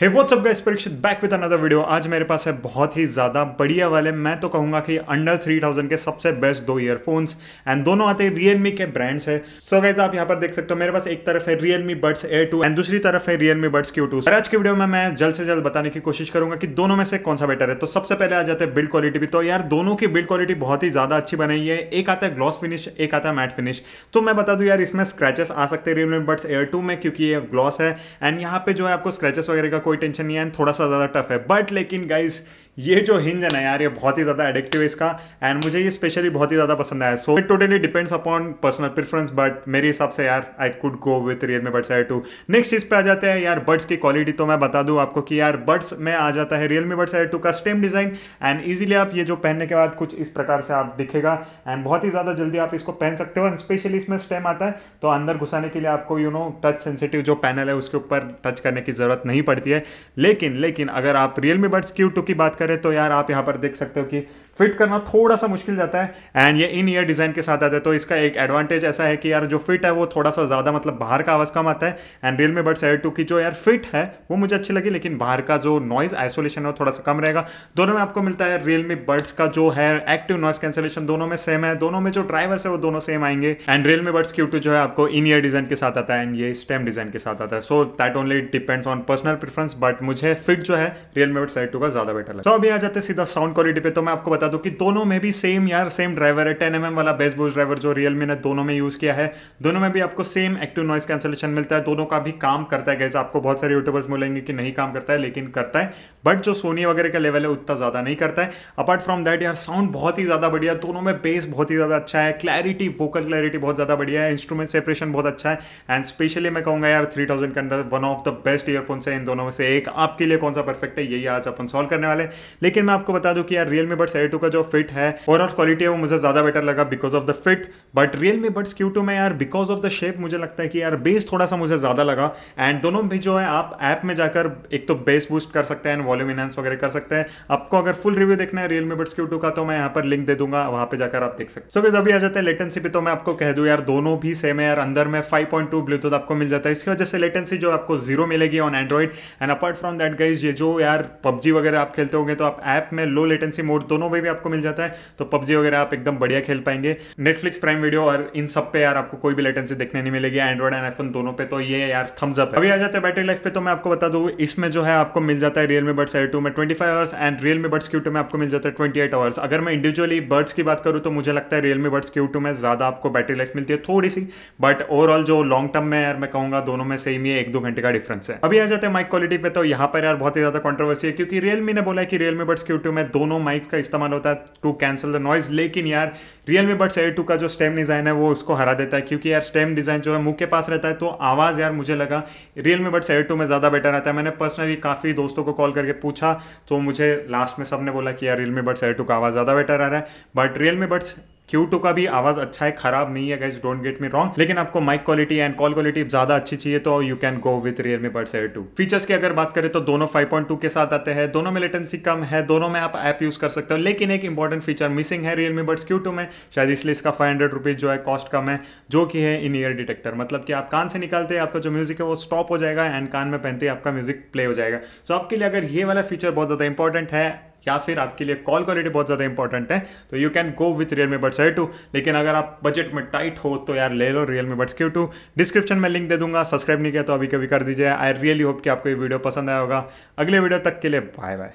Hey what's up guys, Parikshit back with another video. आज मेरे पास है बहुत ही ज़्यादा बढ़िया वाले, मैं तो कहूँगा कि अंडर 3000 के सबसे बेस्ट दो ईयरफोन्स, एंड दोनों आते हैं Realme के ब्रांड्स है। सो गाइस आप यहाँ पर देख सकते हो, मेरे पास एक तरफ है Realme Buds Air 2 एंड दूसरी तरफ है Realme Buds Q2। आज की वीडियो में मैं जल्द से जल्द बताने की कोशिश करूंगा कि दोनों में से कौन सा बेटर है। तो सबसे पहले आ जाते हैं बिल्ड क्वालिटी भी। तो यार दोनों की बिल्ड क्वालिटी बहुत ही ज़्यादा अच्छी बनाई है, एक आता है ग्लॉस फिनिश, एक आता है मैट फिनिश। तो मैं बता दूँ यार, इसमें स्क्रैचेस आ सकते हैं Realme Buds Air 2 में, क्योंकि ये ग्लॉस है एंड यहाँ पे जो है आपको स्क्रैचेस वगैरह का कोई टेंशन नहीं है, थोड़ा सा ज्यादा टफ है। बट लेकिन गाइस ये जो हिंज है ना यार, ये बहुत ही ज़्यादा एडिक्टिव है इसका, एंड मुझे ये स्पेशली बहुत ही ज़्यादा पसंद आया। So it totally depends upon personal preference, but मेरे हिसाब से यार I could go with Realme Buds Air 2। Next चीज़ पे आ जाते हैं यार बड्स की क्वालिटी। तो मैं बता दूं आपको कि यार बड्स में आ जाता है Realme Buds Air 2 का स्टेम डिज़ाइन, एंड ईजिली आप ये जो पहनने के बाद कुछ इस प्रकार से आप दिखेगा, एंड बहुत ही ज़्यादा जल्दी आप इसको पहन सकते हो। एंड स्पेशली इसमें स्टेम आता है तो अंदर घुसाने के लिए आपको यू नो टच सेंसिटिव जो पैनल है उसके ऊपर टच करने की ज़रूरत नहीं पड़ती है। लेकिन अगर आप Realme Buds Q2 की बात करें तो यार आप यहां पर देख सकते हो कि फिट करना थोड़ा सा मुश्किल जाता है, एंड ये इन ईयर डिज़ाइन के साथ आता है। तो इसका एक एडवांटेज ऐसा है कि यार जो फिट है वो थोड़ा सा ज़्यादा, मतलब बाहर का आवाज़ कम आता है। एंड Realme Buds Air 2 की जो यार फिट है वो मुझे अच्छी लगी, लेकिन बाहर का जो नॉइज़ आइसोलेशन है वो थोड़ा सा कम रहेगा। दोनों में आपको मिलता है Realme Buds का जो है एक्टिव नॉइज कैंसिलेशन, दोनों में सेम है, दोनों में जो ड्राइवर्स है वो दोनों सेम आएंगे। एंड Realme Buds Q2 जो है आपको इन ईयर डिज़ाइन के साथ आता है एंड ये स्टेम डिज़ाइन के साथ आता है। So that only depends on personal preference, but मुझे फिट जो है Realme Buds Air 2 का ज़्यादा बेटर लगा। तो अभी आ जाते हैं सीधा साउंड क्वालिटी पे। तो मैं आपको बता दूं कि दोनों में भी सेम यार सेम ड्राइवर है, 10mm वाला बेस बूस्ट ड्राइवर जो Realme ने दोनों में यूज़ किया है। दोनों में भी आपको सेम एक्टिव नॉइस कैंसिलेशन मिलता है, दोनों का भी काम करता है। गाइस आपको बहुत सारे यूट्यूबर्स बोलेंगे कि नहीं काम करता है, लेकिन करता है, बट जो सोनी वगैरह का लेवल है उतना ज़्यादा नहीं करता है। अपार्ट फ्रॉम दैट यार साउंड बहुत ही ज़्यादा बढ़िया, दोनों में बेस बहुत ही ज़्यादा अच्छा है, क्लैरिटी वोकल क्लैरिटी बहुत ज़्यादा बढ़िया है, इंस्ट्रूमेंट सेपरेशन बहुत अच्छा है। एंड स्पेशली मैं कहूँगा यार 3000 के अंदर one of the best earphones है इन दोनों में से एक। आपके लिए कौन सा परफेक्ट है यही आज अपन सॉल्व करने वाले। लेकिन मैं आपको बता दूं कि यार Realme Buds Air 2 का जो फिट है और क्वालिटी है वो मुझे ज़्यादा बेटर लगा because of the fit. But Realme Buds Q2 में यार बिकॉज ऑफ द शेप मुझे लगता है कि यार बेस थोड़ा सा मुझे ज़्यादा लगा। एंड दोनों भी जो है आप ऐप में जाकर एक तो बेस बूस्ट कर सकते हैं एंड वॉल्यूम इनहांस वगैरह कर सकते हैं। आपको अगर फुल रिव्यू देखना है Realme Buds Q2 का तो मैं यहाँ पर लिंक दे दूंगा, वहाँ पर जाकर आप देख सकते हो। अभी आ जाते हैं लेटेंसी पे। तो मैं आपको कह दूँ यार दोनों भी सेम है यार, अंदर में 5.2 ब्लूटूथ आपको मिल जाता है, इसकी वजह से लेटेंसी जो आपको 0 मिलेगी on Android. And apart from that guys ये जो यार PUBG वगैरह आप खेलते होंगे तो आप ऐप में लो लेटेंसी मोड दोनों में भी आपको मिल जाता है, तो PUBG वगैरह आप एकदम बढ़िया खेल पाएंगे। Netflix, Prime Video और इन सब पे यार आपको कोई भी लेटेंसी देखने नहीं मिलेगी, एंड्रॉइड एंड आईफोन दोनों पे, तो ये यार थम्स अप है। अभी आ जाते हैं बैटरी लाइफ पे। तो मैं आपको बता दूं इसमें जो है आपको मिल जाता है Realme Buds Air 2 में 25 hours and Realme Buds Q2 में आपको मिल जाता है 28 आवर्स। अगर मैं इंडिविजुअली बर्ड्स की बात करूँ तो मुझे लगता है Realme Buds Q2 में ज़्यादा आपको बैटरी लाइफ मिलती है थोड़ी सी, बट ओवरऑल जो लॉन्ग टर्म में यार मैं कहूँगा दोनों में सेम ही 1-2 घंटे का डिफरेंस है। अभी आ जाते हैं माइक क्वालिटी पे। तो यहाँ पर यार बहुत ही ज़्यादा कॉन्ट्रोवर्सी है, क्योंकि Realme ने बोला है कि Realme Buds Q2 में दोनों माइक्स का इस्तेमाल होता है टू कैंसिल द नॉइज। लेकिन यार Realme Buds Air 2 का जो स्टेम डिज़ाइन है वो उसको हरा देता है, क्योंकि यार स्टेम डिज़ाइन जो है मुंह के पास रहता है, तो आवाज़ यार मुझे लगा Realme Buds Air 2 में ज़्यादा बेटर आता है। मैंने पर्सनली काफ़ी दोस्तों को कॉल करके पूछा तो मुझे लास्ट में सबने बोला कि यार Realme Buds Air 2 का आवाज़ ज़्यादा बेटर आ रहा है। बट Realme Buds Q2 का भी आवाज़ अच्छा है, खराब नहीं है guys, don't get me wrong, लेकिन आपको mic quality and call quality ज़्यादा अच्छी चाहिए तो you can go with Realme Buds Air 2। Features की अगर बात करें तो दोनों 5.2 के साथ आते हैं, दोनों में लेटेंसी कम है, दोनों में आप ऐप यूज़ कर सकते हो। लेकिन एक इंपॉर्टेंट फीचर मिसिंग है Realme Buds Q2 में, शायद इसलिए इसका 500 रुपीज़ जो है कॉस्ट कम है, जो कि है इन ईयर डिटेक्टर, मतलब कि आप कान से निकालते हैं आपका जो म्यूजिक है वो स्टॉप हो जाएगा एंड कान में पहनते ही आपका म्यूजिक प्ले हो जाएगा। सो आपके लिए अगर ये वाला फीचर बहुत ज़्यादा इंपॉर्टेंट है या फिर आपके लिए कॉल क्वालिटी बहुत ज़्यादा इंपॉर्टेंट है तो you can go with Realme Buds Air 2। लेकिन अगर आप बजट में टाइट हो तो यार ले लो Realme Buds Q2। डिस्क्रिप्शन में लिंक दे दूंगा, सब्सक्राइब नहीं किया तो अभी कभी कर दीजिए। आई रियली होप कि आपको ये वीडियो पसंद आया होगा। अगले वीडियो तक के लिए बाय बाय।